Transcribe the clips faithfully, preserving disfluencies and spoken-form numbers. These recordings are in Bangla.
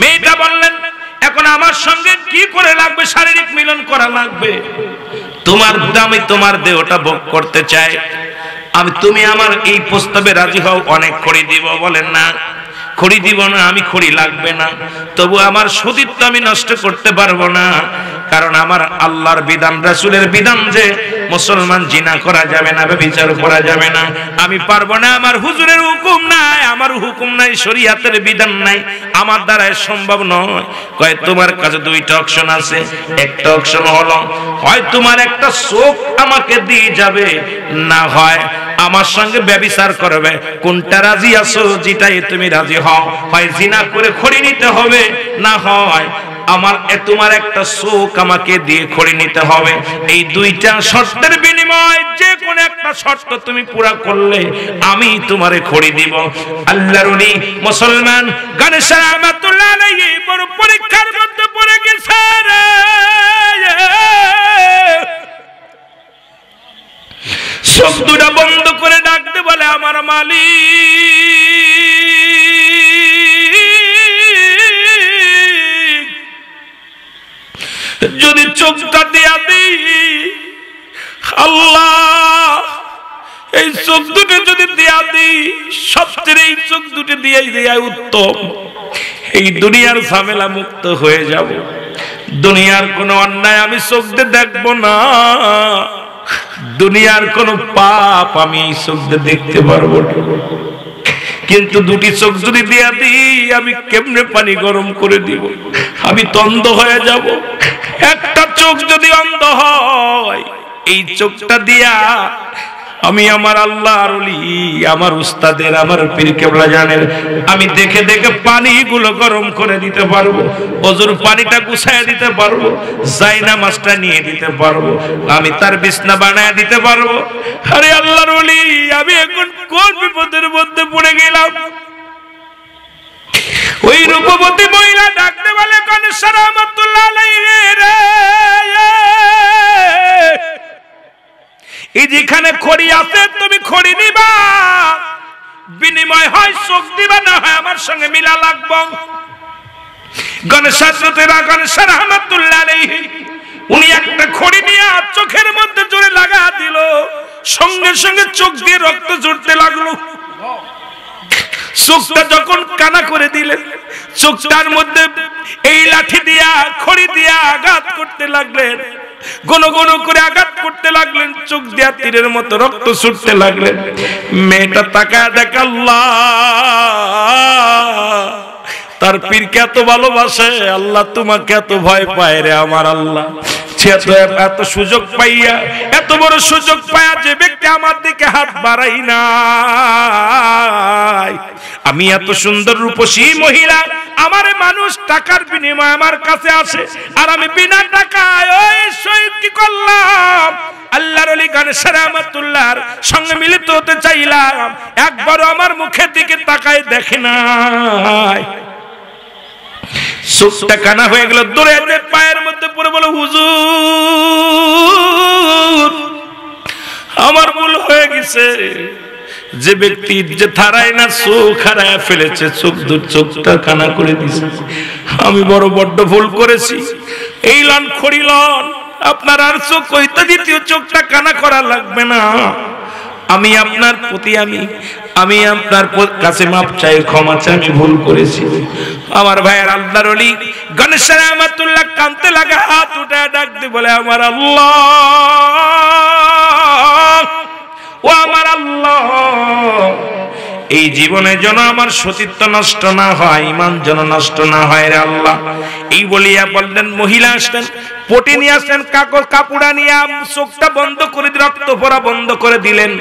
মেয়েটা বললেন, এখন আমার সঙ্গে কি করে লাগবে? শারীরিক মিলন করা লাগবে। তোমার দামি তোমার দেহটা ভোগ করতে চাই আমি, তুমি আমার এই প্রস্তাবে রাজি হও? অনেক খড়ি দিব। বলেন, না খড়ি দিব না, আমি খড়ি লাগবে না, তবু আমার সতীত্ব আমি নষ্ট করতে পারবো না, কারণ আমার আল্লাহর বিধান রাসূলের বিধান যে মুসলমান জিনা করা যাবে না, ব্যভিচার করা যাবে না, আমি পারবো না, আমার হুজুরের হুকুম নাই, আমার হুকুম নাই, শরীয়তের বিধান নাই, আমার দ্বারা সম্ভব নয়। কয় তোমার কাছে দুইটা অপশন আছে, একটা অপশন হলো হয় তোমার একটা চোখ আমাকে দিয়ে যাবে, না হয় আমার সঙ্গে ব্যভিচার করবে, কোনটা রাজি আছো? যেটাই তুমি রাজি হও, হয় জিনা করে খড়ি নিতে হবে, না হয় আমার তোমার একটা শোক আমাকে দিয়ে খড়ি নিতে হবে। এই দুইটা শর্তের বিনিময়ে যে কোন একটা শর্ত তুমি পুরা করলে আমি তোমারে খড়ি দিব। আল্লাহর ওলি মুসলমান গনেশ শাহ্ এই বড় পরীক্ষার মধ্যে পড়ে গেছে। শব্দটা বন্ধ করে ডাকতে বলে, আমার মালিক যদি চোখটা দিয়া দিই, আল্লাহ এই চোখ দুটো যদি দিয়া দিই, সবচেয়ে এই চোখ দুটো দিয়াই দেয়া উত্তম, এই দুনিয়ার ঝামেলা মুক্ত হয়ে যাব, দুনিয়ার কোনো অন্যায় আমি চোখ দিয়ে দেখবো না, দুনিয়ার কোন পাপ আমি এই চোখ দিয়ে দেখতে পারবো না, কিন্তু দুটি চোখ যদি দিয়া দিই আমি কেমনে পানি গরম করে দিব, আমি তো অন্ধ হয়ে যাব। একটা চোখ যদি অন্ধ হয়, এই চোখটা দিয়া আমি আমার আল্লাহর ওলি, আমার উস্তাদের, আমার পীর কেবলা জানেন, আমি দেখে দেখে পানিগুলো গরম করে দিতে পারবো, অজুর পানিটা গুছায় দিতে পারবো, জায়নামাজটা নিয়ে দিতে পারবো, আমি তার বিছনা বানায় দিতে পারবো। আরে আল্লাহর ওলি, আমি এখন কোন বিপদের মধ্যে পড়ে গেলাম? ওই রূপবতী মহিলা ডাকতে বলে, কোন সারামতুল্লাহ আলাইহি রে, এই যেখানে খড়ি আছে তুমি খড়ি নিবা, বিনিময় হয় চোখ দিবা, না হয় আমার সঙ্গে মিলা লাগবো। গণেশ শাহ্ রহমাতুল্লাহ আলাইহি উনি একটা খড়ি নিয়ে চোখের মধ্যে জোরে লাগা দিল, সঙ্গে সঙ্গে চোখ দিয়ে রক্ত ঝরতে লাগলো। চোখটা যখন কানা করে দিলেন, চোখটার মধ্যে এই লাঠি দিয়া খড়ি দিয়া আঘাত করতে লাগলেন, ঘন ঘন করে আঘাত করতে লাগলেন, চোখ দিয়া তীরের মতো রক্ত ছুটতে লাগলেন। মেয়েটা তাকায় দেখে, আল্লাহ তার পীরকে এত ভালোবাসে, আল্লাহ তোমাকে এত ভয় পায় রে আমার আল্লাহ, এত সুযোগ পাইয়া, এত বড় সুযোগ পাইয়া যে ব্যক্তি আমার দিকে হাত বাড়াই নাই, আমি এত সুন্দর রূপসী মহিলা, আমার মানুষ টাকার বিনিময়ে আমার কাছে আসে, আর আমি বিনা টাকায় ওই শহীদ কি করলাম? আল্লাহর ওলি গনেশ শাহ্ সঙ্গে মিলিত হতে চাইলাম, একবার আমার মুখের দিকে তাকায় দেখে নাই, চোখটা কানা হয়ে গেল, দৌড়ে যে পায়ের মধ্যে পড়ে বলে, হুজুর আমার ভুল হয়ে গেছে, যে ব্যক্তি যে থারায় না চোখ হারায় ফেলেছে, চোখ দু চোখটা কানা করে দিয়েছে, আমি বড় বড্ড ভুল করেছি, এই লন খড়ি লন, আপনার আর চোখ হইতে দ্বিতীয় চোখটা কানা করা লাগবে না, আমি আপনার প্রতি আমি আমি আপনার কাছে মাপ চাই, ক্ষমা চাই, আমি ভুল করেছি। আমার ভাইয়ের আল্লাহর ওলি গনেশ শাহ্ রহমাতুল্লাহ কাঁদতে লাগা, হাত উঠায় ডাকতে বলে, আমার আল্লাহ ও আমার আল্লাহ, এই জীবনে যেন আমার সতীত্ব নষ্ট না হয়, ইমান যেন নষ্ট না হয় রে আল্লাহ। এই বলিয়া বললেন, মহিলা আসলেন, পটি নিয়ে আসলেন, কাগজ কাপড়া নিয়ে চোখটা বন্ধ করে রক্ত পড়া বন্ধ করে দিলেন,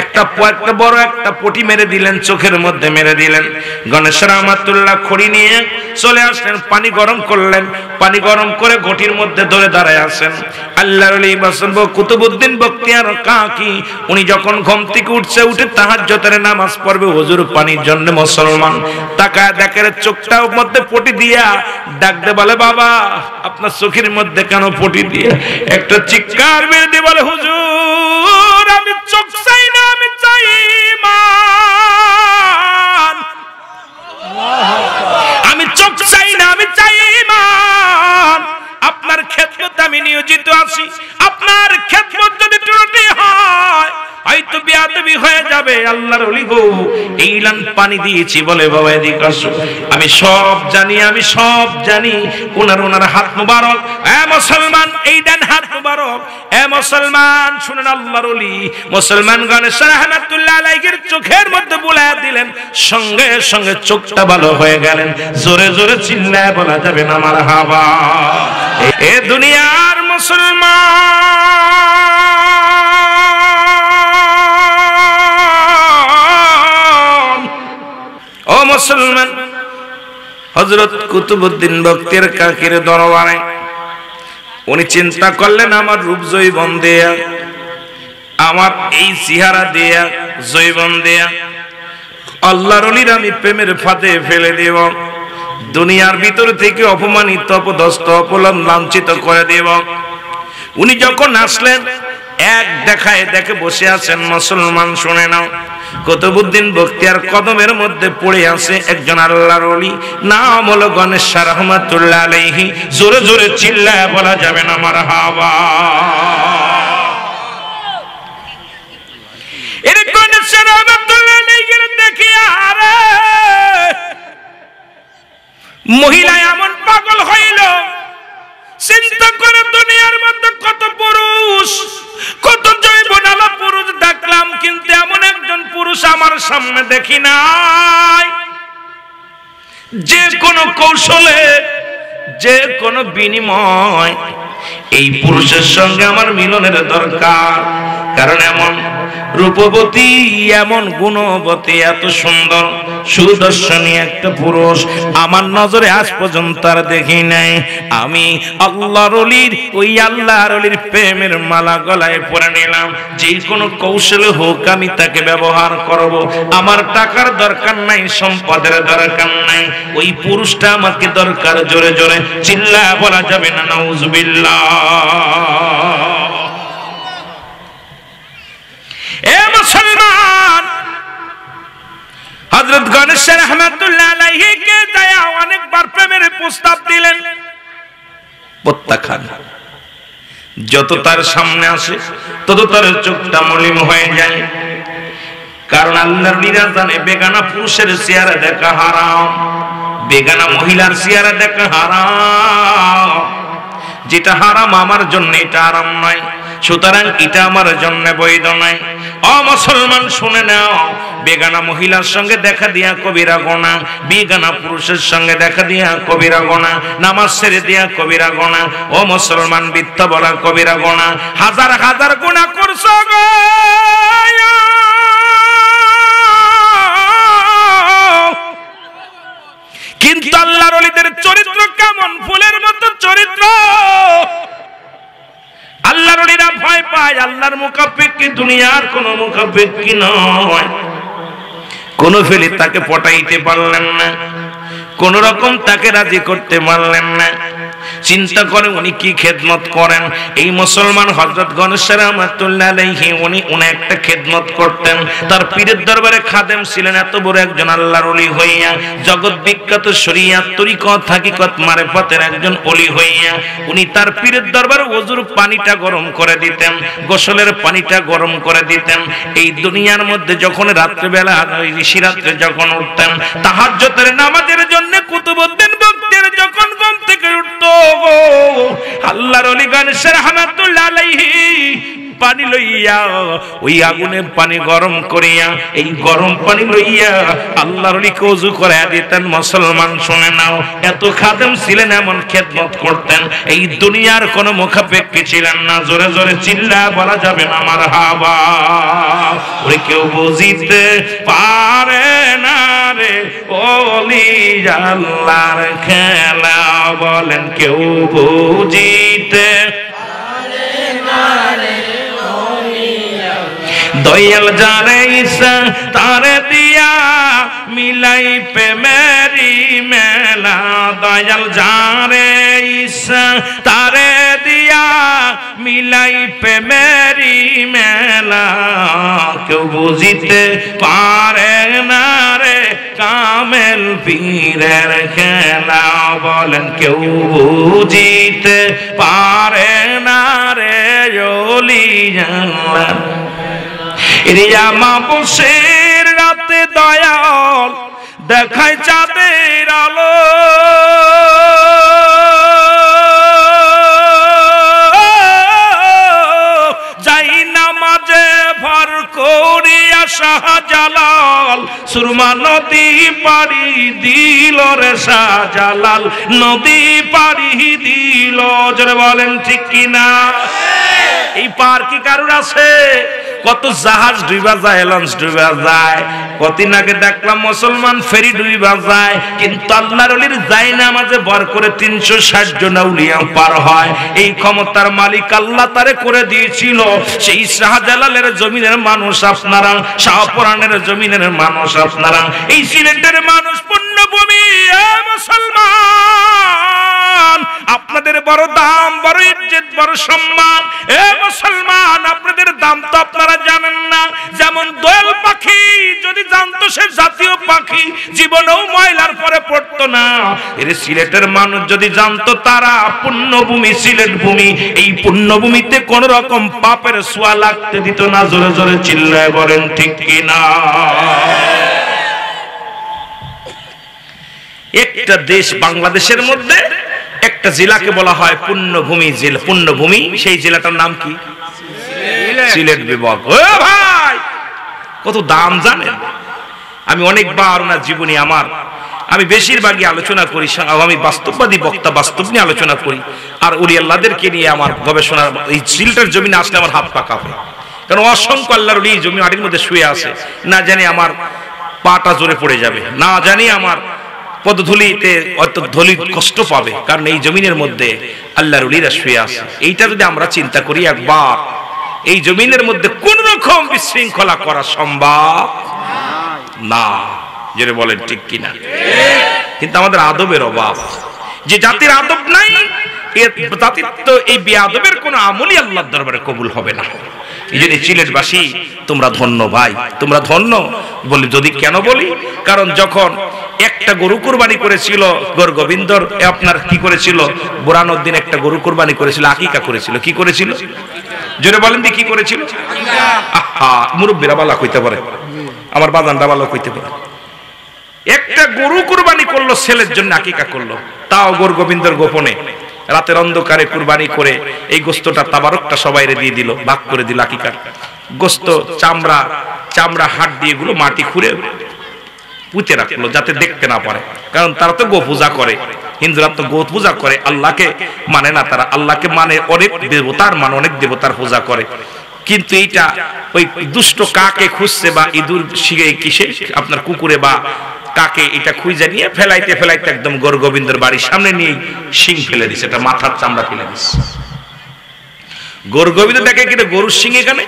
একটা একটা বড় একটা পটি মেরে দিলেন, চোখের মধ্যে মেরে দিলেন। গণেশ রাহমাতুল্লাহ খড়ি নিয়ে চলে আসলেন, পানি গরম করলেন, পানি গরম করে ঘটির মধ্যে ধরে দাঁড়ায় আসেন। আল্লাহর ওলি কুতুবউদ্দিন বখতিয়ার কাকি উনি যখন ঘুম থেকে উঠছে, উঠে তাহাজ্জুদের নামাজ পড়বে হুজুর পানির জন্য মুসলমান, তাকায় দেখে চোখটার মধ্যে পটি দিয়া, ডাকতে বলে, বাবা আপনার চোখের মধ্যে কেন পটি দিয়ে? একটা চিৎকার মেরে দিয়ে বলে, হুজুর আমি চোখ চাই না, আমি চাই ইমান, আমি চোখ চাই না, আল্লাহর ওলি গো, এইলান পানি দিয়েছি বলে বাবা এদিক আসো, আমি সব জানি আমি সব জানি। ওনার ওনার হাত মুবারক, এ মুসলমান এই ডান হাত মুবারক, এ মুসলমান শুনেন আল্লাহর ওলি মুসলমান গনেশ শাহ্ রাহমাতুল্লাহ আলাইহির চোখের মধ্যে বুলায়া দিলেন, সঙ্গে সঙ্গে চোখটা ভালো হয়ে গেলেন। জোরে জোরে চিল্লায় বলা যাবে না মারহাবা। এ দুনিয়ার মুসলমান, ও মুসলমান, হযরত কুতুবউদ্দিন বক্তের কাকের দরবারে উনি চিন্তা করলেন, আমার রূপ জৈবন দেয়া, আমার এই চেহারা দেয়া, জৈবন দেয়া আল্লাহর ওলির আমি প্রেমের ফাঁদে ফেলে দেব, দুনিয়ার ভিতর থেকে অপমানিত অপদস্ত অপমান লাঞ্ছিত করে দেব। উনি যখন আসলেন এক দেখায় দেখে বসে আছেন মুসলমান শুনে নাও, কুতুবউদ্দিন বখতিয়ার কদমের মধ্যে পড়ে আছে একজন আল্লাহর ওলি, নাম হলো গনেশ শাহ্ রাহমাতুল্লাহ আলাইহি। জোরে জোরে চিল্লায় বলা যাবে না মারহাবা। এর গনেশ শাহ্ রাহমাতুল্লাহ আলাইহি দেখি আরে মহিলা এমন পাগল হইল, চিন্তা করে দুনিয়ার মধ্যে কত পুরুষ কত জৈবনালা পুরুষ দেখলাম, কিন্তু এমন একজন পুরুষ আমার সামনে দেখি নাই। যে কোনো কৌশলে যে কোনো বিনিময় এই পুরুষের সঙ্গে আমার মিলনের দরকার, কারণ এমন রূপবতী এমন গুণবতী এত সুন্দর সুদর্শনী একটা পুরুষ আমার নজরে আজ পর্যন্ত আর দেখি নাই। আমি আল্লাহর ওলির ওই আল্লাহর ওলির প্রেমের মালা গলায় পরে নিলাম, যে কোনো কৌশলে হোক আমি তাকে ব্যবহার করব। আমার টাকার দরকার নাই, সম্পদের দরকার নাই, ওই পুরুষটা আমাকে দরকার। জোরে জোরে চিল্লা বলা যাবে না নাউজুবিল্লাহ। এ মুসলমান হযরত গনেশ শাহ্ রাহমাতুল্লাহ আলাইহিকে দয়া অনেকবার প্রেমের প্রস্তাব দিলেন, প্রত্যাখ্যান। যত তার সামনে আসে তত তার চোখটা মলিন হয়ে যায়, কারণ আল্লাহর নিদা জানে বেগানা পুরুষের চেহারা দেখা হারাম, বেগানা মহিলার চেহারা দেখা হারাম। যেটা হারাম আমার জন্য এটা হারাম নয়, সুতরাং এটা আমার জন্য বৈধ নয়। ও মুসলমান শুনে নাও, বেগানা মহিলার সঙ্গে দেখা দিয়া কবিরা গোনা, বেগানা পুরুষের সঙ্গে দেখা দিয়া কবিরা গোনা, নামাজ ছেড়ে দিয়া কবিরা গোনা, ও মুসলমান মিথ্যা বলা কবিরা গোনা। হাজার হাজার গুনাহ করছ গো, কিন্তু আল্লাহর ওলিদের চরিত্র কেমন ফুলের মতো চরিত্র। আল্লাহর ওলিরা ভয় পায়, আল্লাহর মুখাপেক্ষী দুনিয়ার কোন মুখাপেক্ষী নয়। কোন ফেলে তাকে পটাইতে পারলেন না, কোন রকম তাকে রাজি করতে পারলেন না। চিন্তা করে উনি কি খেদমত করেন। এই মুসলমান হযরত গনেশ শাহ্ রাহমাতুল্লাহ আলাইহি উনি উনি একটা খেদমত করতেন, তার পীরের দরবারে খাদেম ছিলেন। এত বড় একজন আল্লাহর ওলি হইয়া, জগৎ বিখ্যাত শরিয়াত তরিকত হাকিকত মারিফতের একজন ওলি হইয়া, উনি তার পীরের দরবারে ওযুর পানিটা গরম করে দিতেন, গোসলের পানিটা গরম করে দিতেন। এই দুনিয়ার মধ্যে যখন রাত্রিবেলা ঋষি রাত্রে যখন উঠতেন তাহাজ্জুদের নামাজের জন্য, কুতুবউদ্দিন বখতিয়ার যখন ঘুম থেকে উঠতো, আল্লাহর ওলি গনেশ শাহ্ রাহমাতুল্লাহ আলাইহি পানি লইয়া ওই আগুনে পানি গরম করিয়া এই গরম পানি লইয়া আল্লাহর ওলিকে ওযু করায়া দিতেন। মুসলমান শুনে নাও, এত খাদেম ছিলেন, এমন খেদমত করতেন, এই দুনিয়ার কোন মুখাপেক্ষী ছিলেন না। জোরে জোরে চিল্লা বলা যাবে না মারহাবা। ওরে কেউ বুঝিতে পারে না রে ওলি আল্লাহর খেলা, বলেন কেউ বুঝিতে পারে না রে। দয়াল যারে ইচ্ছা তারে দিয়া মিলাই প্রেমেরি মেলা, দয়াল যারে ইচ্ছা তারে দিয়া মিলাই প্রেমেরি মেলা, কেউ বুঝিতে পারে না রে কামেল পীরের খেলা, বলেন কেউ বুঝিতে পারে না রে ওলি আল্লাহ। রিয়া মাবুশের রাতে দয়াল দেখায় চাঁদের আলো, যাই নামাজে ভর করিয়া শাহজালাল সুরমা নদী পাড়ি দিল রে, শাহজালাল নদী পাড়ি দিল। যারা বলেন ঠিক কিনা? এই পার কি কারুর আছে? কত জাহাজ ডুইবা যায়, লঞ্চ ডুইবা যায়। কতদিন আগে দেখলাম মুসলমান ফেরি ডুইবা যায়, কিন্তু আল্লাহর ওলির যায় না মাঝে ভর করে তিনশো ষাট জন আউলিয়া পার হয়। এই ক্ষমতার মালিক আল্লাহ তারে করে দিয়েছিল। সেই শাহজালালের জমিনের মানুষ আপনারা, শাহপুরানের জমিনের মানুষ আপনারা, এই সিলেটের মানুষ, পুণ্যভূমি মুসলমান, আপনাদের বড় দাম, বড় ইজ্জত, বড় সম্মান। এ মুসলমান, আপনাদের দাম তো আপনারা জানেন না। যেমন দোয়েল পাখি যদি জানতো সে জাতীয় পাখি, জীবনেও ময়লার পরে পড়তো না। এর সিলেটের মানুষ যদি জানতো তারা পুণ্যভূমি, সিলেট ভূমি, এই পুণ্যভূমিতে কোন রকম পাপের সোয়া লাগতে দিত না। জোরে জোরে চিল্লায় বলেন ঠিক কিনা? একটা দেশ বাংলাদেশের মধ্যে একটা জেলাকে বলা হয় পুণ্যভূমি জেলা, পুণ্যভূমি। সেই জেলাটার নাম কি? সিলেট বিভাগ। ও ভাই, কত দাম জানেন? আমি অনেকবার ওনার জীবনী, আমার আমি বেশিরভাগই আলোচনা করি, আমি বাস্তববাদী বক্তা, বাস্তব নিয়ে আলোচনা করি। আর ওলি আল্লাহদেরকে নিয়ে আমার গবেষণার, এই সিলেটের জমিনে আসলে আমার হাত পাকা হয়, কারণ অসংখ্য আল্লাহর ওলি জমি আড়ির মধ্যে শুয়ে আছে। না জানি আমার পাটা জোরে পড়ে যাবে, না জানি আমার পদধূলিতে অর্থাৎ ধূলি কষ্ট পাবে, কারণ এই জমিনের মধ্যে আল্লাহর ওলিরা শুয়ে আছে। এইটা যদি আমরা চিন্তা করি একবার, এই জমিনের মধ্যে কোন রকম বিশৃঙ্খলা করা সম্ভব না। যেটা বলেন ঠিক কিনা? কিন্তু আমাদের আদবের অভাব, যে জাতির আদব নাই, এই বেআদবের কোনো আমলই আল্লাহর দরবারে কবুল হবে না। এই জন্য সিলেটবাসী তোমরা ধন্য ভাই, তোমরা ধন্য বলি। যদি কেন বলি, কারণ যখন একটা গরু কুরবানি করেছিল গর গোবিন্দর, আপনার কি করেছিল, বোরানোর দিন একটা গরু কুরবানি করেছিল, আকিকা করেছিল। কি করেছিল? জোরে বলেন দি, কি করেছিল? আহা, মুরব্বীরা বালা কইতে পারে, আমার বাজানটা বালা কইতে পারে। একটা গরু কুরবানি করলো, ছেলের জন্য আকিকা করলো, তাও গর গোবিন্দর গোপনে রাতের অন্ধকারে কুরবানি করে। এই গোস্তটা, তাবারকটা সবাই দিয়ে দিল, ভাগ করে দিল। আকিকার গোস্ত, চামড়া, চামড়া হাট দিয়ে গুলো মাটি খুঁড়ে পুঁতে রাখলো যাতে দেখতে না পারে, কারণ তারা তো গো পূজা করে। হিন্দুরা তো গো পূজা করে, আল্লাহকে মানে না। তারা আল্লাহকে মানে অনেক দেবতার, মানে অনেক দেবতার পূজা করে, কিন্তু এইটা ওই দুষ্ট কাকে খুঁজছে, বা ইঁদুর শিগে কিসে আপনার কুকুরে বা কাকে, এটা খুঁজে নিয়ে ফেলাইতে ফেলাইতে একদম গৌর গোবিন্দর বাড়ির সামনে নিয়ে শিং ফেলে দিছে, এটা মাথার চামড়া ফেলে দিচ্ছে। গৌর গোবিন্দ দেখে কিন্তু গরুর শিং এখানে,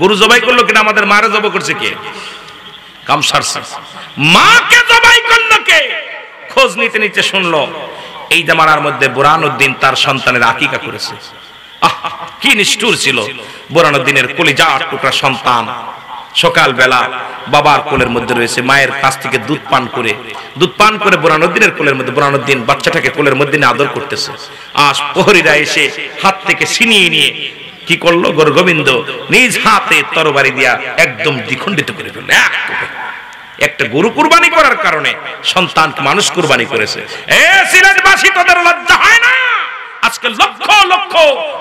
গরু জবাই করলো কিনা, আমাদের মারে জব করছে কে, কামসার মাকে জবাই করলো কে। খোঁজ নিতে নিতে শুনলো এই জামানার মধ্যে বোরহানুদ্দিন তার সন্তানের আকিকা করেছে। আহ, কি নিষ্ঠুর ছিল বোরহানুদ্দিনের কলিজার টুকরা সন্তান। সকালবেলা বাবার কোলের মধ্যে রয়েছে, মায়ের কাছ থেকে দুধ পান করে, দুধ পান করে বোরহানুদ্দিনের কোলের মধ্যে, বোরহানুদ্দিন বাচ্চাটাকে কোলের মধ্যে আদর করতেছে। আজ প্রহরীরা এসে হাত থেকে ছিনিয়ে নিয়ে কি করলো, গৌর গোবিন্দ নিজ হাতে তরবারি দিয়া একদম দ্বিখণ্ডিত করে ফেলল। একটা গরু কুরবানি করার কারণে সন্তানকে মানুষ কুরবানি করেছে। এ সিলেটবাসী, তোদের লজ্জা হয় না? আজকে লক্ষ লক্ষ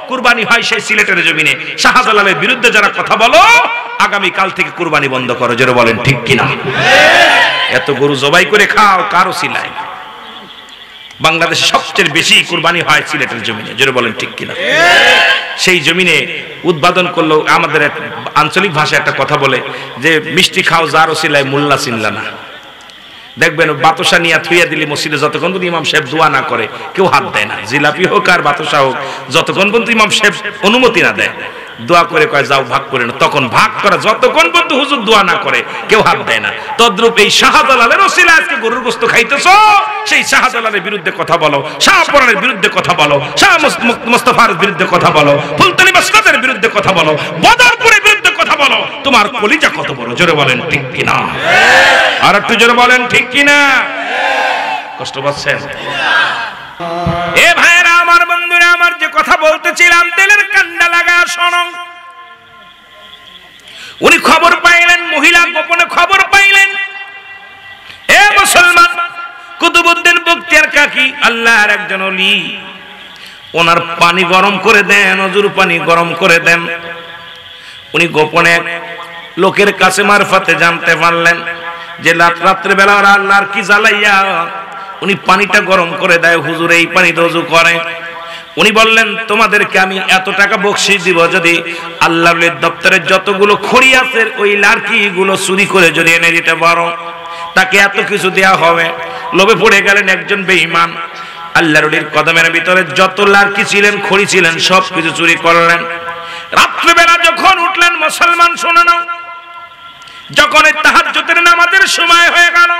কুরবানি হয় সেই সিলেটের জমিনে। শাহজালালের বিরুদ্ধে যারা কথা বলো, আগামী কাল থেকে কুরবানি বন্ধ করো। যারা বলেন ঠিক কিনা? এত গরু জবাই করে খাও, কারো সিলাই। বাংলাদেশে সবচেয়ে বেশি কুরবানি হয় সিলেটের জমিনে। যারা বলেন ঠিক কিনা? সেই জমিনে উৎপাদন করলো, আমাদের আঞ্চলিক ভাষায় একটা কথা বলে যে মিষ্টি খাও যার ওসিলায় মোল্লা চিনলা না। দেখবেন বাতাসা নিয়ে থুইয়া দিলি মসজিদে, যতক্ষণ পর্যন্ত ইমাম সাহেব দোয়া না করে কেউ হাত দেয় না। জিলাপি হোক আর বাতাসা হোক, যতক্ষণ পর্যন্ত ইমাম সাহেব অনুমতি না দেয়, দোয়া করে কয় যাও ভাগ করে না, তখন ভাগ করা, যতক্ষণ পর্যন্ত হুজুর দোয়া না করে কেউ হাত দেয় না। তদ্রূপ এই শাহজালালের ওসিলায় আজকে গরুর গোশত খাইতেছো, সেই শাহজালালের বিরুদ্ধে কথা বলো, শাহপুরানের বিরুদ্ধে কথা বলো, শাহ মুস্তাফার বিরুদ্ধে কথা বলো, ফুলতলি মাসকাতের বিরুদ্ধে কথা বলো, বদরপুরের বিরুদ্ধে কথা বলো। তোমার কলিজা কত বড়! জোরে বলেন ঠিক কিনা? আর একটু জোরে বলেন ঠিক কিনা? কষ্ট পাচ্ছেন? এ ভাইরা আমার, বন্ধুরা আমার, যে কথা বলতেছিলাম, তেলের কান্ডা লাগা শোনো। উনি খবর পাইলেন, মহিলা গোপনে খবর পাইলেন। এ মুসলমান, কুতুবউদ্দিন বখতিয়ার কাকি আল্লাহর একজন ওলি, ওনার পানি গরম করে দেন, অজুর পানি গরম করে দেন। উনি গোপনে লোকের কাছে মারফতে জানতে পারলেন যে রাত্রে বেলা ওরা আল্লাহর কি জ্বালাইয়া উনি পানিটা গরম করে দেয়, হুজুর এই পানি দজু করে। উনি বললেন, তোমাদেরকে আমি এত টাকা বকশিশ দিব যদি আল্লাহর দপ্তরের যতগুলো খড়ি আছে ওই লারকি গুলো চুরি করে যদি এনে দিতে পারো। তাকে এত কিছু দেয়া হবে। লোভে পড়ে গেলেন একজন বেঈমান, আল্লাহর ওলির কদমের ভিতরে যত লারকি ছিলেন, খড়ি ছিলেন, সব কিছু চুরি করলেন। রাত্রিবেলা যখন উঠলেন, মুসলমান শোনা নাও, যখন তাহাজ্জুদের নামাজের সময় হয়ে গেল,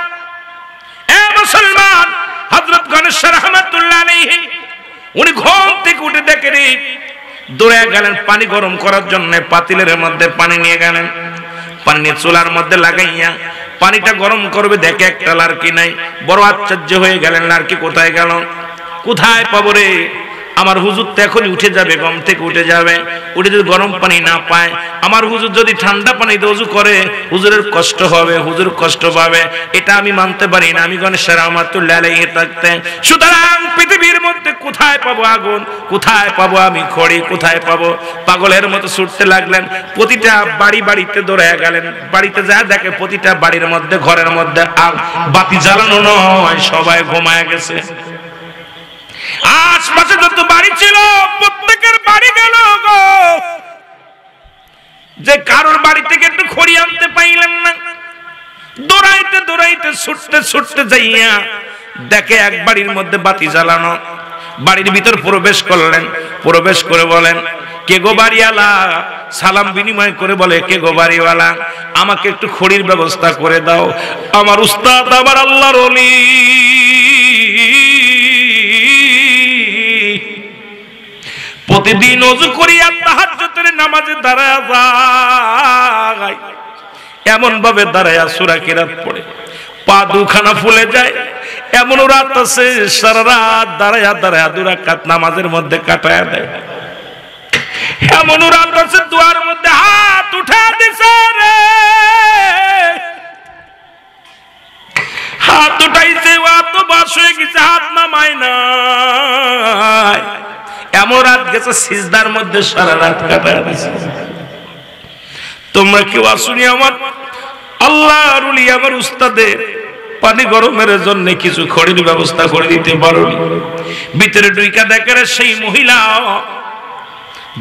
এ মুসলমান, হযরত গনেশ শাহ্ রাহমাতুল্লাহ আলাইহি উনি ঘুম থেকে উঠে দেখেন দৌড়ে গেলেন পানি গরম করার জন্য। পাতিলের মধ্যে পানি নিয়ে গেলেন, পানি নিয়ে চুলার মধ্যে লাগাইয়া পানিটা গরম করবে, দেখে একটা লারকি নাই। বড় আশ্চর্য হয়ে গেলেন, লারকি কোথায় গেল, কোথায় পাবো রে, আমার হুজুর তো এখনই উঠে যাবে, গম থেকে উঠে যাবে, উঠে যদি গরম পানি না পায়, আমার হুজুর যদি ঠান্ডা পানি দজু করে হুজুরের কষ্ট হবে, হুজুর কষ্ট পাবে, এটা আমি মানতে পারি না, আমি গনেশ শাহ্ রাহমাতুল্লাহ আলাইহি থাকতে। সুতরাং পৃথিবীর মধ্যে কোথায় পাবো আগুন, কোথায় পাবো আমি খড়ি, কোথায় পাবো। পাগলের মতো ছুটতে লাগলেন, প্রতিটা বাড়ি বাড়িতে দৌড়ায় গেলেন। বাড়িতে যা দেখে প্রতিটা বাড়ির মধ্যে, ঘরের মধ্যে আগ বাতি জ্বালানো নয়, সবাই ঘুমায় গেছে। আশপাশে যত বাড়ি ছিল প্রত্যেকের বাড়ি গেল গো, যে কারোর বাড়ি থেকে একটু খড়ি আনতে পাইলেন না। দৌড়াইতে দৌড়াইতে ছুটতে ছুটতে যাইয়া দেখে এক বাড়ির মধ্যে বাতি জ্বালানো। বাড়ির ভিতর প্রবেশ করলেন, প্রবেশ করে বলেন, কে গো বাড়িওয়ালা? সালাম বিনিময় করে বলে, কে গো বাড়িওয়ালা, আমাকে একটু খড়ির ব্যবস্থা করে দাও, আমার উস্তাদ আমার আল্লাহর ওলি প্রতিদিন ওযু করিয়া তাহাজ্জুদের নামাজে দাঁড়ায় যায়, এমন ভাবে দাঁড়ায় সূরা কিরাত পড়ে, পা দুখানা ফুলে যায়, এমন রাত আছে সারা রাত দাঁড়ায় দাঁড়ায় দুই রাকাত নামাজের মধ্যে কাটায় দেয়, এমন রাত আছে দুয়ার মধ্যে হাত উঠা দিছে রে, হাত উঠাইছে তো বাস হয়ে গেছে, হাত নামায় না, এমন রাত গেছে সিজদার মধ্যে সারা রাত কাটায় দিছে। তোমরা কি শুনি আমার আল্লাহর ওলি আমার উস্তাদের পানি গরমের জন্য কিছু খড়ির ব্যবস্থা করে দিতে পারোনি? ভিতরে ডুইকা দেখে সেই মহিলা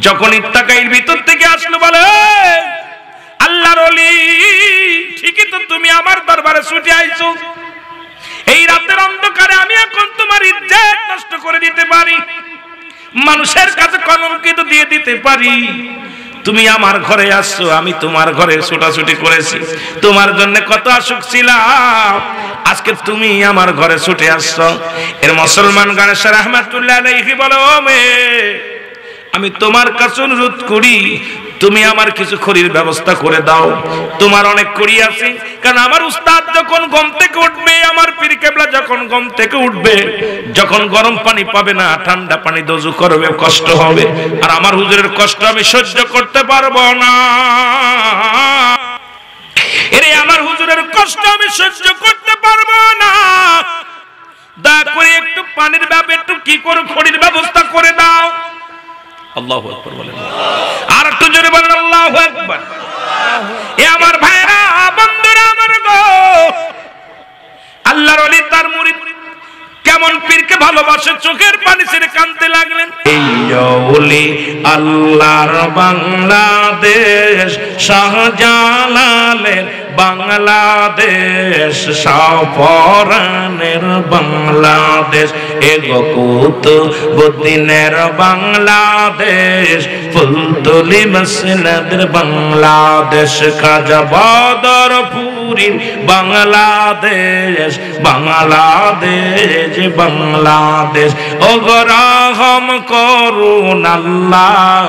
যখন ইত্তাকাইর ভিতর থেকে আসলো, বলে, আল্লাহর ওলি ঠিকই তো তুমি আমার দরবারে ছুটে আইছো, এই রাতের অন্ধকারে আমি এখন তোমার ইজ্জত নষ্ট করে দিতে পারি, মানুষের কাছে কলঙ্কিত দিয়ে দিতে পারি, তুমি আমার ঘরে আসছো, আমি তোমার ঘরে ছোটাছুটি করেছি, তোমার জন্য কত আশক ছিলাম, আজকে তুমি আমার ঘরে ছুটে আসছো। এর মুসলমান গনেশ রাহমাতুল্লাহ আলাইহি বলো, আমি তোমার কাছে অনুরোধ করি তুমি আমার কিছু খড়ির ব্যবস্থা করে দাও, তোমার অনেক খড়ি আছে, কারণ আমার উস্তাদ যখন ঘুম থেকে উঠবে, আমার পীর কেবলা যখন ঘুম থেকে উঠবে, যখন গরম পানি পাবে না, ঠান্ডা পানি দজু করবে, কষ্ট হবে, আর আমার হুজুরের কষ্ট আমি সহ্য করতে পারবো না, এরে আমার হুজুরের কষ্ট আমি সহ্য করতে পারবো না, দয়া করে একটু পানির ব্যাপারে একটু কি করে খড়ির ব্যবস্থা করে দাও। আল্লাহু আকবার বলেন, আর একটু জোরে বলেন আল্লাহু আকবার। এ আমার ভাইরা, বন্ধুরা আমার গো, আল্লাহর ওলি তার মুরিদ কেমন পীরকে ভালোবাসে, চোখের পানি ছেড়ে কাঁদতে লাগলেন। এই ওলি আল্লাহর বাংলাদেশ, শাহজালালের বাংলাদেশ, শাহপরানের বাংলাদেশ, এগো কুতুবউদ্দিনের বাংলাদেশ, ফুলতলি মসনদের বাংলাদেশ, খাজা বদরপুরীর বাংলাদেশ, বাংলাদেশ বাংলাদেশ, ওগো রাহ রহম করুন আল্লাহ,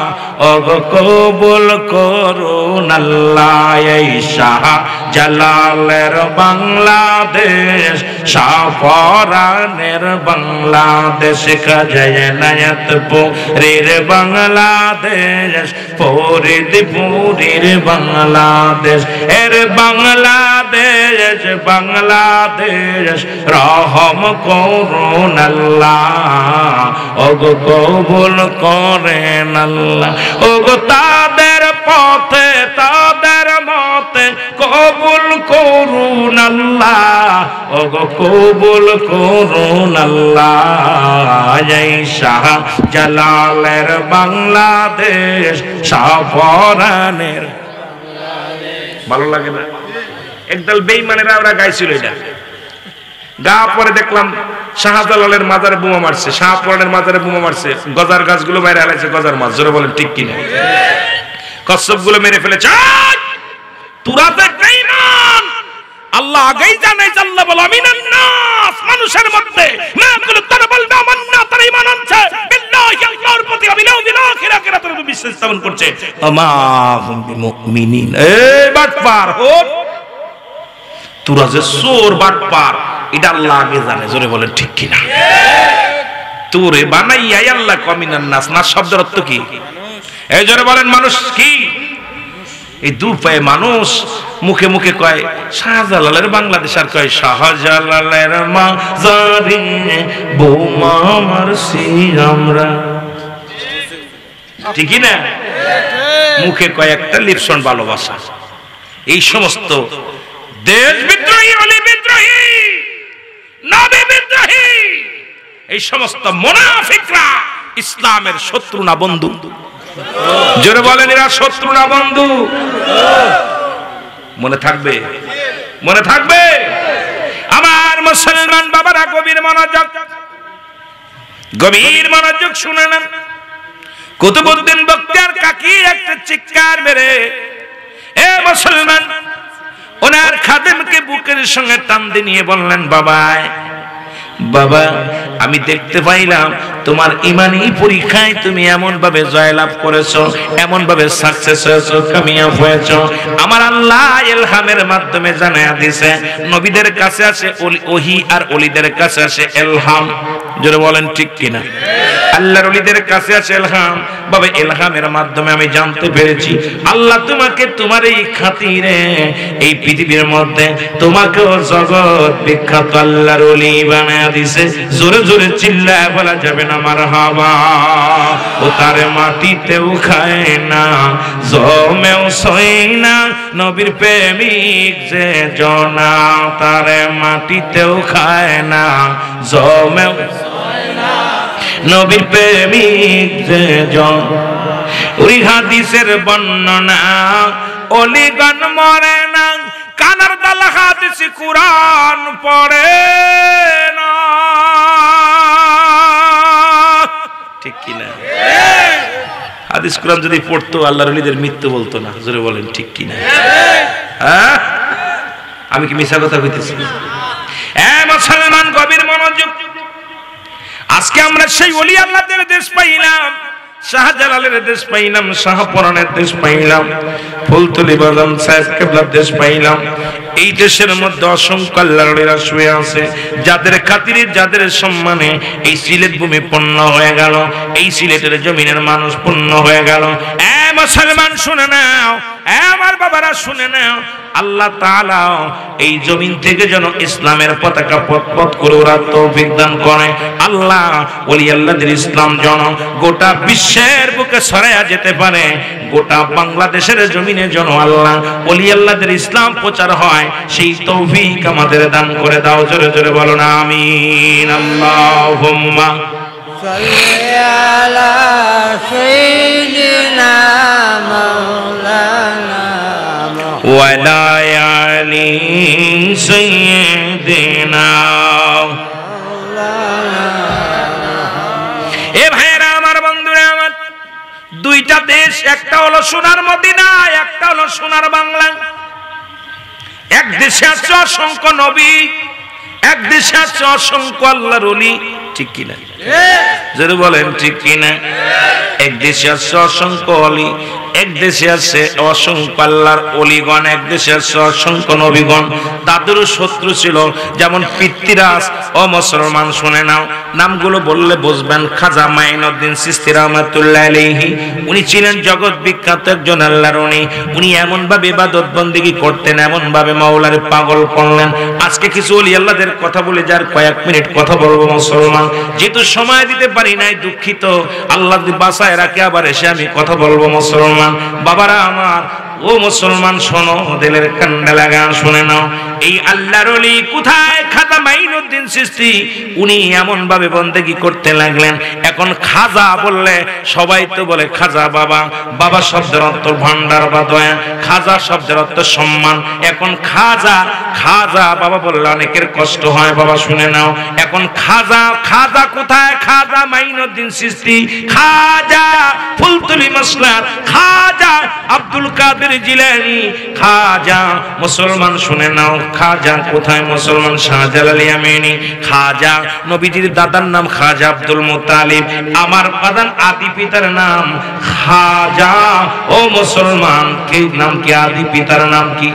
অগ কবুল করুন আল্লাহ। এই শাহজালালের বাংলাদেশ, শাহপরানের বাংলাদেশ, খাজা এনায়েতপুরীর বাংলাদেশ, ফরিদপুরীর বাংলাদেশ, এর বাংলাদেশ বাংলাদেশ, রহম করুন আল্লাহ, ওগো কবুল করেন আল্লাহ। ওগো তাদের পথে তাদের মতে কবুল করুন আল্লাহ, ওগো কবুল করুন আল্লাহ। এই শাহজালালের বাংলাদেশ, শাহপরানের। ভালো লাগে না? একদল বেঈমানেরা ওরা গাইছিল এটা, গা পরে দেখলাম শাহজালালের মাজারে বোমা মারছে, শাহপরানের মাজারে বোমা মারছে, গজার গাছগুলো বাইরে হারাইছে, গজার মাছ। জোরে বলেন ঠিক কিনা? কচ্ছপগুলো মেরে ফেলেছে। তোরা যে বেঈমান, আল্লাহ আগেই জানে। আল্লাহ বলে মিনান নাস, মানুষের মধ্যে মা কুল তারবাল না মান্না তারা ঈমান আনছে, বিল্লাহি আল্লাহর প্রতি অবিলম্বে দিন আখিরাতের প্রতি বিশ্বাস স্থাপন করছে। আমা হুম বিমুমিনিন। এ বাটপার হোক, তোরা যে চোর বাটপার এটা আল্লাহ আগে জানে। জোরে বলেন ঠিক কিনা? তোরে বানাইয়া আল্লাহ কমিনান নাস, না শব্দের অর্থ কি? এই জোরে বলেন মানুষ কি? এই দুপায়ে মানুষ মুখে মুখে কয় শাহজালালের বাংলাদেশ, আর কয় শাহজালালের মাজারে বোমা মারছি আমরা। ঠিক না? মুখে কয় একটা, লিপসন ভালোবাসা। এই সমস্ত দেশ বিদ্রোহী, অলি বিদ্রোহী, নবী বিদ্রোহী, এই সমস্ত মুনাফিকরা ইসলামের শত্রু না বন্ধু। জোরে বলেন এরা শত্রু না বন্ধু? মনে থাকবে, মনে থাকবে। আমার মুসলমান বাবারা গভীর মনোযোগ, গভীর মনোযোগ শুনে নেন। কুতুবউদ্দিন বক্তিয়ার কাকি একটা চিৎকার মেরে এ মুসলমান ওনার খাদেমকে বুকের সঙ্গে টান দিয়ে নিয়ে বললেন, বাবায় বাবা, আমি দেখতে পাইলাম তোমার ইমানি পরীক্ষায় তুমি এমন ভাবে জয়লাভ করেছো, এমন ভাবে সাকসেস হয়েছো, কামিয়াব হয়েছো। আমার আল্লাহ ইলহামের মাধ্যমে জানায়া দিয়েছে। নবীদের কাছে আসে ওহী আর ওলীদের কাছে আসে ইলহাম। যারা বলেন ঠিক কিনা? আল্লাহর ওলীদের কাছে আসে ইলহাম। বাবা, ইলহামের মাধ্যমে আমি জানতে পেরেছি আল্লাহ তোমাকে তোমার এই খাতিরে এই পৃথিবীর মধ্যে তোমাকেও জগৎ বিখ্যাত আল্লাহর ওলী বানায়া দিয়েছে। জোরে জোরে চিল্লায় বলা যাবে না মারহাবা। ও তার মাটিতেও খায় না, জমেও সয় না, নবীর প্রেমিক যে জনা। তার মাটিতেও খায় না, জমেও সয় না, নবীর প্রেমিক যে জন। ওই হাদিসের বর্ণনা অলিগণ মরে না, কানার দাল হাদিসি কুরআন পড়ে না। ঠিক কিনা? হাদিস কুরআন যদি পড়তো আল্লাহর ওলীদের মৃত্যু বলতো না। জোরে বলেন ঠিক কিনা? আমি কি মিথ্যা কথা কইতেছি? এ মুসলমান গভীর মনোযোগ। আজকে আমরা সেই ওলি আল্লাহদের দেশ পাইলাম, শাহজালালের দেশ পাইলাম, শাহপরানের দেশ পাইলাম, ফুলতলি বাজান সাহেব কেবলার দেশ পাইলাম। এই দেশের মধ্যে অসংখ্য আল্লাহওয়ালারা শুয়ে আছে, যাদের খাতিরে, যাদের সম্মানে এই সিলেট ভূমি পূর্ণ হয়ে গেল, এই সিলেটের জমিনের মানুষ পূর্ণ হয়ে গেল। এ মুসলমান শুনে নাও, এ আমার বাবারা শুনে নাও, আল্লাহ তাআলা এই জমিন থেকে যেন ইসলামের পতাকা পতপত করে ওরা তৌফিক দান করে। আল্লাহ ওলি আল্লাহদের ইসলাম যেন গোটা বিশ্বের বুকে ছড়ায়া যেতে পারে, গোটা বাংলাদেশের জমিনে যেন আল্লাহ ওলি আল্লাহদের ইসলাম প্রচার হয়, সেই তৌফিক আমাদের দান করে দাও। জোরে জোরে বলো না আমিন। আল্লাহুম্মা সাল্লি আলা সাইয়্যিদিনা মাওলানা ولا يعلي سيدنا এ ভাইরা আমার বন্ধুরা আমার, দুইটা দেশ, একটা হলো সোনার মদিনা, একটা হলো সোনার বাংলা। এক দেশে আছে অসংখ্য নবী, এক দেশে আছে অসংখ্য আল্লাহর ওলি। ঠিক কিনা? জোরে বলেন ঠিক কিনা? এক দেশে আছে অসংখ্য অলি, এক দেশে আছে অসংখ্য আল্লাহর অলিগণ, এক দেশে আছে অসংখ্য নবীগণ। তাদেরও শত্রু ছিল, যেমন পৃথ্বীরাজ। ও মুসলমান শুনে নাও, নামগুলো বললে বুঝবেন। খাজা মাইনউদ্দিন চিশতি রহমাতুল্লাহ আলাইহি, উনি ছিলেন জগৎ বিখ্যাত একজন আল্লাহর ওলি। উনি এমন ভাবে ইবাদত বন্দেগী করতেন, এমন ভাবে মাওলার পাগল করলেন। আজকে কিছু অলি আল্লাহদের কথা বলে যার কয়েক মিনিট কথা বলবো মুসলমান, যেহেতু সময় দিতে পারি নাই দুঃখিত। আল্লাহ বাসায় রাখে, আবার এসে আমি কথা বলবো মুসলমান। বাবারা আমার, ও মুসলমান শোনো, দিলের কান্না লাগা শুনে নাও। এই আল্লাহর ওলি কোথায়? খাজা মাইনউদ্দিন চিশতি। উনি এমন ভাবে বন্দেগী করতে লাগলেন। এখন খাজা বললে সবাই তো বলে খাজা বাবা, বাবা শব্দের অর্থ ভান্ডার বা দয়া, খাজা শব্দের অর্থ সম্মান। এখন খাজা খাজা বাবা বললে অনেকের কষ্ট হয় বাবা, শুনে নাও। এখন খাজা খাজা কোথায়? খাজা মাইনউদ্দিন চিশতি, খাজা ফুলতুলি মাসলার, খাজা আব্দুল কাদের জিলানী, খাজা। মুসলমান শুনে নাও, খাজা কোথায় মুসলমান? শাহজালাল ইয়ামেনী। খাজা নবীজির দাদার নাম খাজা আব্দুল মুতালিব, আমার প্রধান আদি পিতার নাম খাজা। ও মুসলমান, কি নাম? কি আদি পিতার নাম কি?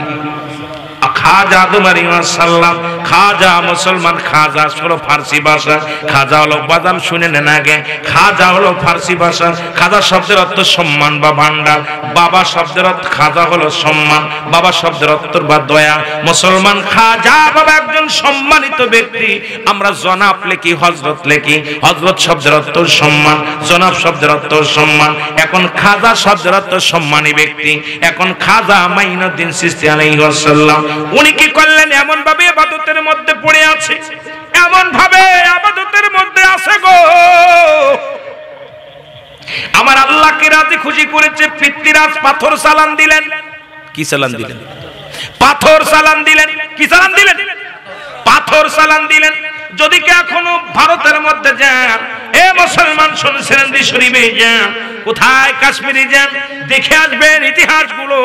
খাজা আদম আলাইহিস সালাম। খাজা মুসলমান, খাজা হলো ফার্সি ভাষা। খাজা হলো বাদাম, শুনে নেন আগে। খাজা হলো ফার্সি ভাষা। খাজা শব্দের অর্থ সম্মান বা ভান্ডার। বাবা শব্দের অর্থ, খাজা হলো সম্মান। বাবা শব্দের অর্থ বা দয়া। মুসলমান খাজা বাবা একজন সম্মানিত ব্যক্তি। আমরা জনাব লেখি, হযরত লেখি। হযরত শব্দের অর্থ সম্মান, জনাব শব্দের অর্থ সম্মান। এখন খাজা শব্দের অর্থ সম্মানী ব্যক্তি। এখন খাজা মাইনউদ্দিন চিশতি আলাইহিস সালাম উনি কি করলেন? এমন ভাবে ইবাদতের মধ্যে পড়ে আছে, এমন ভাবে ইবাদতের মধ্যে আছে গো, আমার আল্লাহকে রাজি খুশি করেছে। পৃথ্বীরাজ পাথর সালাম দিলেন। কি সালাম দিলেন? পাথর সালাম দিলেন। কি সালাম দিলেন? পাথর সালাম দিলেন। যদি কে এখনো ভারতের মধ্যে যান, এ মুসলমান শুনছেন, শরীফে যান, কোথায় কাশ্মীরে যান, দেখে আসবেন ইতিহাসগুলো।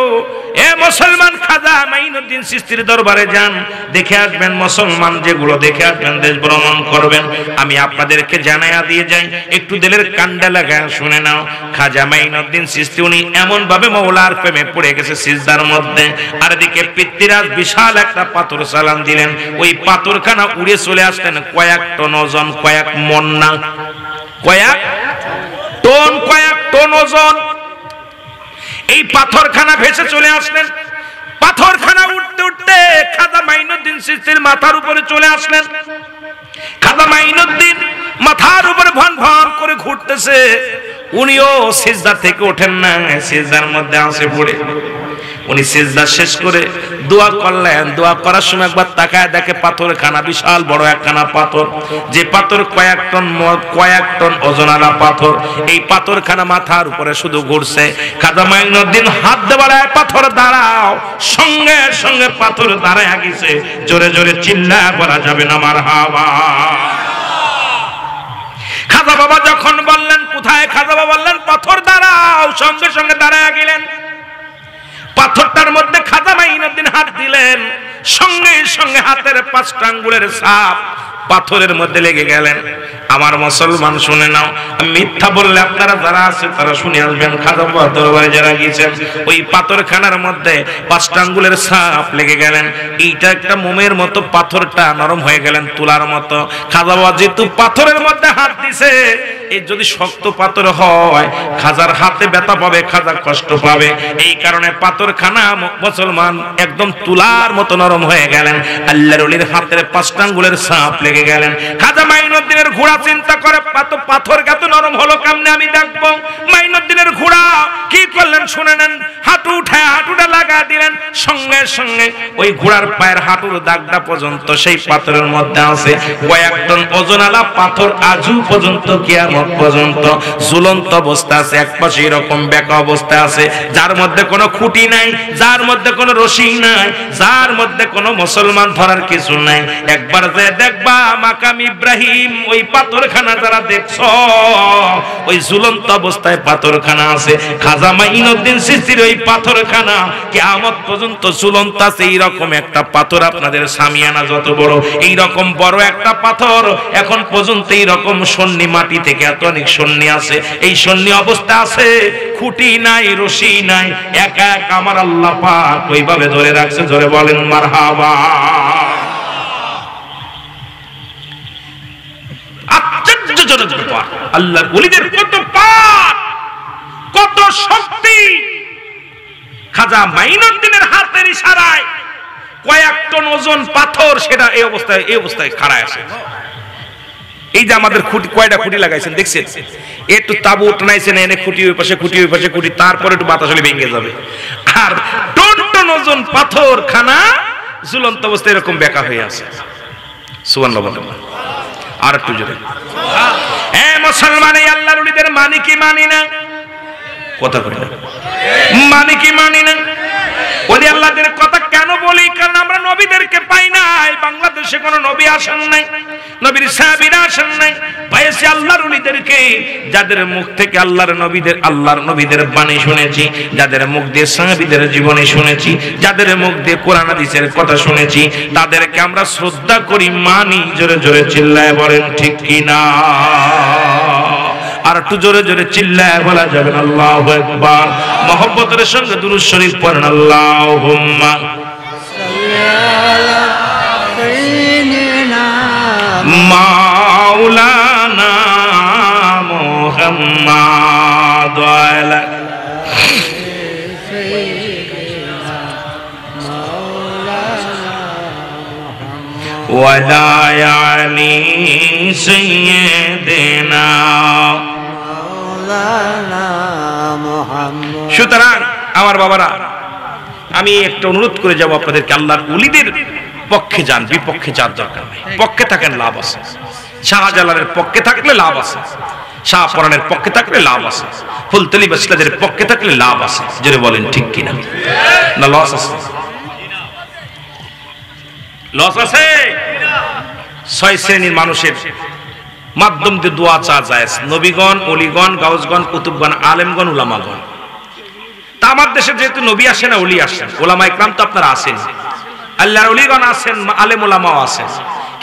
এ মুসলমান খাজা মাইনউদ্দিন চিশতির দরবারে যান, দেখে আসবেন মুসলমান, যেগুলো দেখে আসবেন, দেশ ভ্রমণ করবেন। আমি আপনাদেরকে জানাইয়া দিয়ে যাই, একটু দিলের কান্ডা লাগা শুনে নাও। খাজা মাইনউদ্দিন চিশতি উনি এমন ভাবে মওলার প্রেমে পড়ে গেছে সিজদার মধ্যে। আর এদিকে পৃথ্বীরাজ বিশাল একটা পাথর সালাম দিলেন। ওই পাথরখানা উড়ে চলে আসতেন কয়েক টন ওজন, কয়েক মন না, কয়েক টন, কয়েক টন ওজন। এই পাথরখানা ভেসে চলে আসলেন। পাথরখানা উঠতে উঠতে খাজা মাইনউদ্দিন চিশতির মাথার উপরে চলে আসলেন। খাজা মাইনউদ্দিন মাথার উপরে ভন ভন করে ঘুরতেছে। উনিও সিজদা থেকে ওঠেন না, সিজদার মধ্যে আসে পড়ে। উনি সিজদা শেষ করে দোয়া করলেন। দোয়া করার সময় একবার তাকায় দেখে পাথরখানা বিশাল বড় একখানা পাথর, যে পাথর কয়েক টন কয়েক টন ওজনালা পাথর। এই পাথরখানা মাথার উপরে শুধু ঘুরছে। খাজা মাইনউদ্দিন হাত দেওয়ালায়, পাথর দাঁড়াও। সঙ্গে সঙ্গে পাথর দাঁড়ায় গেছে। জোরে জোরে চিল্লা বলা যাবে না মারহাবা। খাজা বাবা যখন বললেন কোথায়, খাজা বাবা বললেন পাথর দাঁড়াও, সঙ্গে সঙ্গে দাঁড়ায় গেলেন। পাথরটার মধ্যে খাজা মাইনউদ্দিন হাত দিলেন, সঙ্গে সঙ্গে হাতের পাঁচটা আঙ্গুলের ছাপ পাথরের মধ্যে লেগে গেলেন। আমার মুসলমান শুনে নাও, মিথ্যা বললে আপনারা যারা আছে তারা শুনে আসবেন। খাজা বাবার দরবারে যারা গিয়েছেন, ওই পাথরখানার মধ্যে পাঁচটা আঙ্গুলের ছাপ লেগে গেলেন। এইটা একটা মোমের মতো, পাথরটা নরম হয়ে গেলেন তুলার মতো। খাজা বাবা যেহেতু পাথরের মধ্যে হাত দিছে, এই যদি শক্ত পাথর হয় খাজার হাতে ব্যথা পাবে, খাজা কষ্ট পাবে। এই কারণে পাথরখানা মুসলমান একদম তুলার মতো নরম হয়ে গেলেন। আল্লাহর ওলির হাতের পাঁচটা আঙ্গুলের ছাপ লেগে গেলেন। খাজা মাইনউদ্দিনের ঘোড়া চিন্তা করে, পাথর কত নরম হলো কেমনে আমি দেখবো। মাইনউদ্দিনের ঘোড়া কি করলেন শুনে নেন, হাঁটু উঠায় হাঁটুটা লাগা দিলেন। সঙ্গে সঙ্গে ওই ঘোড়ার পায়ের হাঁটুর দাগটা পর্যন্ত সেই পাথরের মধ্যে আছে। কয়েক টন ওজনালা পাথর আজু পর্যন্ত কিয়া পর্যন্ত ঝুলন্ত অবস্থা আছে। এক পাশে এরকম বেঁকা অবস্থা আছে, যার মধ্যে কোনো খুঁটি নাই, যার মধ্যে কোনো রশি নাই, যার মধ্যে কোনো মুসলমান ধরার কিছু নাই। একবার যে দেখবা মাকাম ইব্রাহিম, ওই পাথরখানা যারা দেখছো, ওই ঝুলন্ত অবস্থায় পাথরখানা আছে। খাজা খাজা মাইনউদ্দিন সিস্তির ওই পাথরখানা কিয়ামত পর্যন্ত ঝুলন্ত আছে। এইরকম একটা পাথর আপনাদের সামিয়ানা যত বড়, এইরকম বড় একটা পাথর এখন পর্যন্ত এইরকম সন্নি মাটি থেকে এত অনেক সন্নি আছে, এই সন্নি অবস্থা আছে, খুঁটি নাই, রশি নাই, একা এক আমার আল্লাহ পাক ওইভাবে ধরে রাখছে। জোরে বলেন মারহাবা। আল্লাহর ওলিদের কত পাওয়ার, কত শক্তি! খাজা মাইনউদ্দিনের হাতের ইশারায় কয়েক টন ওজন পাথর সেটা এই অবস্থায় এই অবস্থায় খাড়া আছে। এই যে আমাদের খুঁটি, কয়টা খুঁটি লাগাইছেন দেখছেন? একটু তাবু উঠনাইছেন, এনে খুঁটি ওই পাশে, খুঁটি ওই পাশে, খুঁটি, তারপরে একটু বাতাস হলে ভেঙে যাবে। আর টন টন ওজন পাথর খানা ঝুলন্ত অবস্থায় এরকম বেঁকা হয়ে আছে। সুবহানাল্লাহ বলেন আর একটু জোরে। এ মুসলমান, এই আল্লাহর ওলিদের মানি কি মানি না? কথা বলি মানি কি মানি না? ওলি আল্লাহদের কথা কেন বলি? কারণ আমরা নবীদেরকে পাই নাই। বাংলাদেশে কোনো নবী আসেন নাই, নবীর সাহাবীরা আসেন নাই। পাইছি আল্লাহর ওলিদেরকে, যাদের মুখ থেকে আল্লাহর নবীদের আল্লাহর নবীদের বাণী শুনেছি, যাদের মুখ দিয়ে সাহাবীদের জীবনী শুনেছি, যাদের মুখ দিয়ে কোরআন হাদিসের কথা শুনেছি, তাদেরকে আমরা শ্রদ্ধা করি, মানি। জোরে জোরে চিল্লায় বলেন ঠিক কি না? আর একটু জোরে জোরে চিল্লায় বলা যাবে আল্লাহু আকবার। মহব্বতের সঙ্গে দুরূদ শরীফ পড়েন। আল্লাহুম্মা সাল্লি আলা সাইয়্যিদিনা মাওলানা মুহাম্মাদ ওয়া আলা সাইয়্যিদিনা মাওলানা মুহাম্মাদ ওয়া আলা আলি সাইয়্যিদিনা সুতরাং আমার বাবারা, আমি একটা অনুরোধ করে যাব আপনাদেরকে, আল্লাহর ওলিদের পক্ষে যান, বিপক্ষে যার দরকার নেই। পক্ষে থাকেন, লাভ আছে। শাহজালালের পক্ষে থাকলে লাভ আছে, শাহ পরানের পক্ষে থাকলে লাভ আছে, ফুলতলি বাসলাদের পক্ষে থাকলে লাভ আছে। জোরে বলেন ঠিক কিনা? না লস আছে? লস আছে। ছয় শ্রেণীর মানুষের মাধ্যম দিয়ে দোয়া চা যায়, নবীগণ, অলিগণ, গাউসগণ, কুতুবগণ, আলেমগণ, উলামাগণ। তা আমার দেশে যেহেতু নবী আসে না, অলি আসেন, ওলামা ইকরাম তো আপনারা আসেন, আল্লাহর অলিগণ আসেন, আলেম ওলামাও আসেন,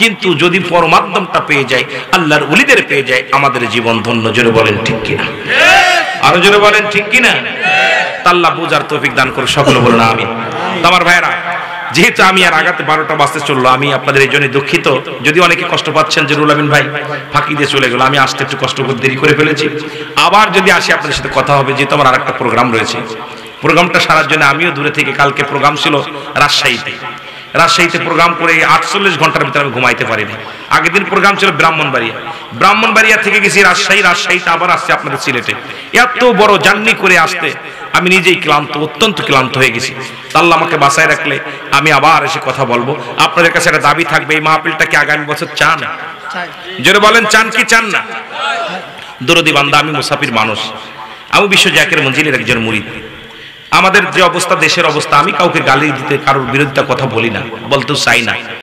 কিন্তু যদি পরমাধ্যমটা পেয়ে যায়, আল্লাহর অলিদের পেয়ে যায়, আমাদের জীবন ধন্য। জোরে বলেন ঠিক কিনা? আরো জোরে বলেন ঠিক কিনা? আল্লাহ বুঝার তৌফিক দান করুন, সকলে বলুন আমিন। আমার ভাইরা, যেহেতু আমি আর আগাতে বারোটা বাজতে চললো, আমি আপনাদের এই জন্য দুঃখিত। যদি অনেকে কষ্ট পাচ্ছেন যে রুল আমিন ভাই ফাঁকি দিয়ে চলে গেল, আমি আসতে একটু কষ্ট করে দেরি করে ফেলেছি, আবার যদি আসি আপনাদের সাথে কথা হবে, যেহেতু আমার আর একটা প্রোগ্রাম রয়েছে। প্রোগ্রামটা সারার জন্য আমিও দূরে থেকে, কালকে প্রোগ্রাম ছিল রাজশাহীতে, রাজশাহীতে প্রোগ্রাম করে আটচল্লিশ ঘন্টার ভিতরে আমি ঘুমাইতে পারিনি। আগের দিন প্রোগ্রাম ছিল ব্রাহ্মণবাড়িয়া, ব্রাহ্মণবাড়িয়া থেকে গেছি রাজশাহী, রাজশাহীতে আবার আসছে আপনাদের সিলেটে। এত বড় জার্নি করে আসতে আমি নিজেই ক্লান্ত, অত্যন্ত ক্লান্ত হয়ে গেছি। আল্লাহ আমাকে বাঁচায় রাখলে আমি আবার এসে কথা বলবো। আপনাদের কাছে একটা দাবি থাকবে, এই মাহফিলটা কি আগামী বছর চান? জোরে বলেন চান কি চান না? দরদি বান্দা, আমি মুসাফির মানুষ, আমি বিশ্ব জাকের মঞ্জিলের একজন মুরিদ। আমাদের যে অবস্থা, দেশের অবস্থা, আমি কাউকে গালি দিতে, কারোর বিরুদ্ধে কথা বলি না, বলতেও চাই না।